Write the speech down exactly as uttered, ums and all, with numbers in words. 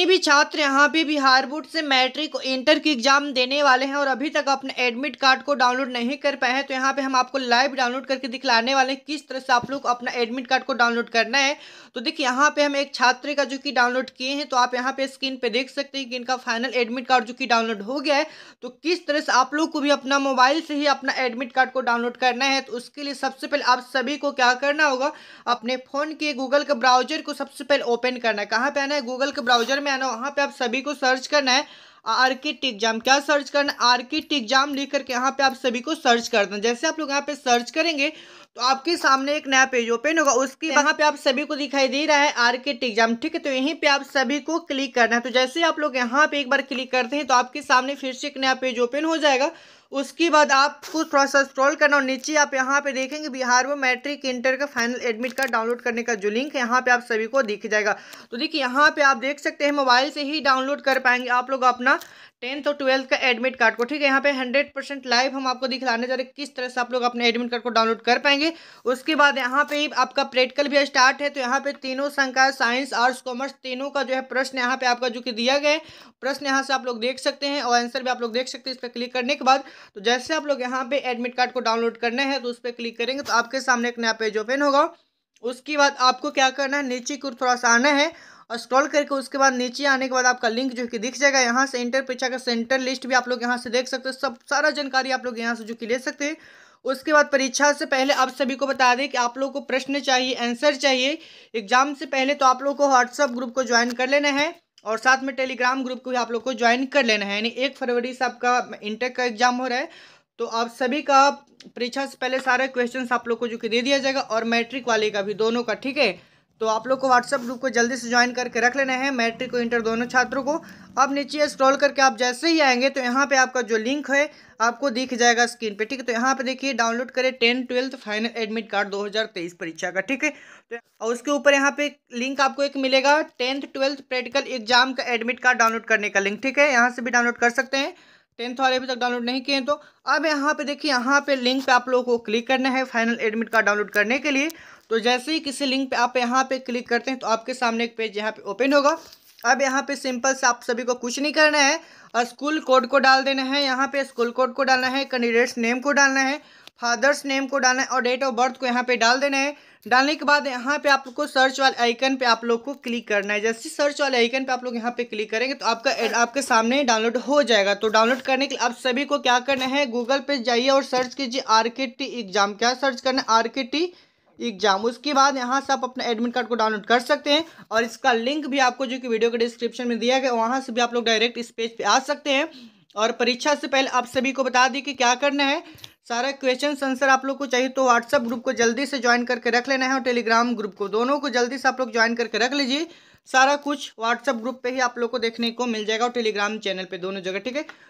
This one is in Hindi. जितने भी छात्र यहाँ पे बिहार बोर्ड से मैट्रिक इंटर की एग्जाम देने वाले हैं और अभी तक अपने एडमिट कार्ड को डाउनलोड नहीं कर पाए हैं, तो यहाँ पे हम आपको लाइव डाउनलोड करके दिखलाने वाले हैं किस तरह से आप लोग अपना एडमिट कार्ड को डाउनलोड करना है। तो देखिए यहाँ पे हम एक छात्र का जो कि डाउनलोड किए हैं, तो आप यहाँ पे स्क्रीन पे देख सकते हैं कि इनका फाइनल एडमिट कार्ड जो कि डाउनलोड हो गया है। तो किस तरह से आप लोग को भी अपना मोबाइल से ही अपना एडमिट कार्ड को डाउनलोड करना है, तो उसके लिए सबसे पहले आप सभी को क्या करना होगा, अपने फोन के गूगल के ब्राउजर को सबसे पहले ओपन करना है। कहाँ पे आना है, गूगल के ब्राउजर में आना, वहाँ पे आप सभी को सर्च करना है आरकेटी एग्जाम। क्या सर्च करना, आरकेटी एग्जाम लिख करके यहाँ पे आप सभी को सर्च कर देना। जैसे आप लोग यहाँ पे सर्च करेंगे तो आपके सामने एक नया पेज ओपन होगा, उसके वहाँ पे आप सभी को दिखाई दे रहा है आरकेटी एग्जाम, ठीक है। तो यहीं पे आप सभी को क्लिक करना है। तो जैसे आप लोग यहाँ पे एक बार क्लिक करते हैं तो आपके सामने फिर से एक नया पेज ओपन हो जाएगा। उसके बाद आपको थोड़ा सा स्क्रॉल करना और नीचे आप यहाँ पे देखेंगे बिहार बोर्ड मैट्रिक इंटर का फाइनल एडमिट कार्ड डाउनलोड करने का जो लिंक है, यहाँ पे आप सभी को दिख जाएगा। तो देखिए यहाँ पे आप देख सकते हैं मोबाइल से ही डाउनलोड कर पाएंगे आप लोग अपना टेंथ और ट्वेल्थ का एडमिट कार्ड को, ठीक है। यहाँ पे हंड्रेड परसेंट लाइव हम आपको दिखलाने जा रहे हैं किस तरह से आप लोग अपने एडमिट कार्ड को डाउनलोड कर पाएंगे। उसके बाद यहाँ पे आपका प्रैक्टिकल भी स्टार्ट है। तो यहाँ पे तीनों संकाय साइंस आर्ट्स कॉमर्स तीनों का जो है प्रश्न यहाँ पे आपका जो कि दिया गया है, प्रश्न यहाँ से आप लोग देख सकते हैं और आंसर भी आप लोग देख सकते हैं। इस पर क्लिक करने के बाद तो जैसे आप लोग यहाँ पे एडमिट कार्ड को डाउनलोड करना है तो उस पर क्लिक करेंगे तो आपके सामने एक नया पेज ओपन होगा। उसके बाद आपको क्या करना है, नीचे को थोड़ा सा आना है और स्क्रॉल करके उसके बाद नीचे आने के बाद आपका लिंक जो कि दिख जाएगा। यहाँ से इंटर परीक्षा का सेंटर लिस्ट भी आप लोग यहाँ से देख सकते हैं, सब सारा जानकारी आप लोग यहाँ से जो कि ले सकते हैं। उसके बाद परीक्षा से पहले आप सभी को बता दें कि आप लोगों को प्रश्न चाहिए, आंसर चाहिए एग्जाम से पहले, तो आप लोग को व्हाट्सअप ग्रुप को ज्वाइन कर लेना है और साथ में टेलीग्राम ग्रुप को भी आप लोग को ज्वाइन कर लेना है। यानी एक फरवरी से आपका इंटर का एग्जाम हो रहा है, तो आप सभी का परीक्षा से पहले सारे क्वेश्चंस आप लोग को जो कि दे दिया जाएगा और मैट्रिक वाले का भी, दोनों का, ठीक है। तो आप लोग को व्हाट्सएप ग्रुप को जल्दी से ज्वाइन करके रख लेना है, मैट्रिक और इंटर दोनों छात्रों को। अब नीचे स्क्रॉल करके आप जैसे ही आएंगे तो यहाँ पे आपका जो लिंक है आपको दिख जाएगा स्क्रीन पे, ठीक है। तो यहाँ पे देखिए डाउनलोड करें tenth twelfth final admit card दो हज़ार तेईस परीक्षा का, ठीक है। तो और उसके ऊपर यहाँ पे लिंक आपको एक मिलेगा टेंथ ट्वेल्थ प्रैक्टिकल एग्जाम का एडमिट कार्ड डाउनलोड करने का लिंक, ठीक है। यहाँ से भी डाउनलोड कर सकते हैं टेंथ वाले अभी तक डाउनलोड नहीं किए हैं तो। अब यहाँ पे देखिए यहाँ पे लिंक पे आप लोगों को क्लिक करना है फाइनल एडमिट कार्ड डाउनलोड करने के लिए। तो जैसे ही किसी लिंक पे आप यहाँ पे क्लिक करते हैं तो आपके सामने एक पेज यहाँ पे ओपन होगा। अब यहाँ पे सिंपल से आप सभी को कुछ नहीं करना है, स्कूल कोड को डाल देना है, यहाँ पे स्कूल कोड को डालना है, कैंडिडेट्स नेम को डालना है, फादर्स नेम को डालना है और डेट ऑफ बर्थ को यहाँ पे डाल देना है। डालने के बाद यहाँ पे आपको सर्च वाले आइकन पे आप लोग को क्लिक करना है। जैसे सर्च वाले आइकन पे आप लोग यहाँ पे क्लिक करेंगे तो आपका आपके सामने डाउनलोड हो जाएगा। तो डाउनलोड करने के लिए आप सभी को क्या करना है, गूगल पे जाइए और सर्च कीजिए आरकेटी एग्जाम। क्या सर्च करना है, आरकेटी एग्जाम। उसके बाद यहाँ से आप अपना एडमिट कार्ड को डाउनलोड कर सकते हैं और इसका लिंक भी आपको जो कि वीडियो के डिस्क्रिप्शन में दिया गया, वहाँ से भी आप लोग डायरेक्ट इस पेज पर आ सकते हैं। और परीक्षा से पहले आप सभी को बता दें कि क्या करना है, सारा क्वेश्चन आंसर आप लोग को चाहिए तो व्हाट्सएप ग्रुप को जल्दी से ज्वाइन करके रख लेना है और टेलीग्राम ग्रुप को, दोनों को जल्दी से आप लोग ज्वाइन करके रख लीजिए। सारा कुछ व्हाट्सएप ग्रुप पे ही आप लोग को देखने को मिल जाएगा और टेलीग्राम चैनल पे, दोनों जगह, ठीक है।